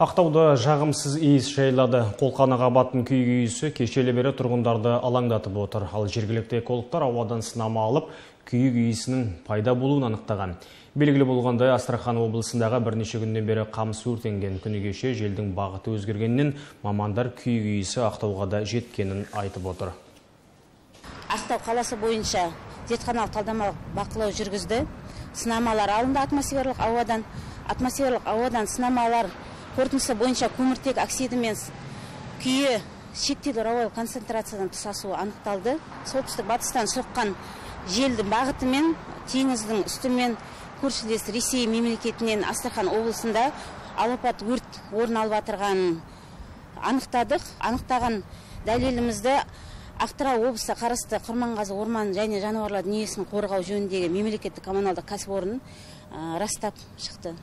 Ақтауда жағымсыз иіс жайлады. Қолқаны қабаттың күйгі иісі кешелі бері тұрғындарды алаңдатып отыр. Ал жергілікті экологтар ауадан сынама алып, күйгі иісінің пайда болуын анықтаған. Белгілі болғандай, Астрахан облысындағы бірнеше күннен бері қам өртенген. Күні кеше желдің бағыты өзгергеннен мамандар күйгі иісі Ақтауға да жеткенін айтып отыр. Ақтау қаласы бойынша зертханалық талдамалық бақылау жүргізді. Сынамалар алынды. Атмосфералық ауадан сынамалар қорытындысы бойынша көміртек оксиді мен күйі шектеулі рауал концентрациядан тыс асуы анықталды. Солтүстік батыстан соққан желдің бағытымен теңіздің үстімен көршілес Ресей мемлекетінен Астрахан облысында алапат өрт орын алып отырғанын анықтадық. Анықтаған дәлелімізді Ақтау облысы қарасты Құрманғазы орман және жануарлар дүниесін қорғау жөніндегі мемлекеттік коммуналдық кәсіпорын растап шықты.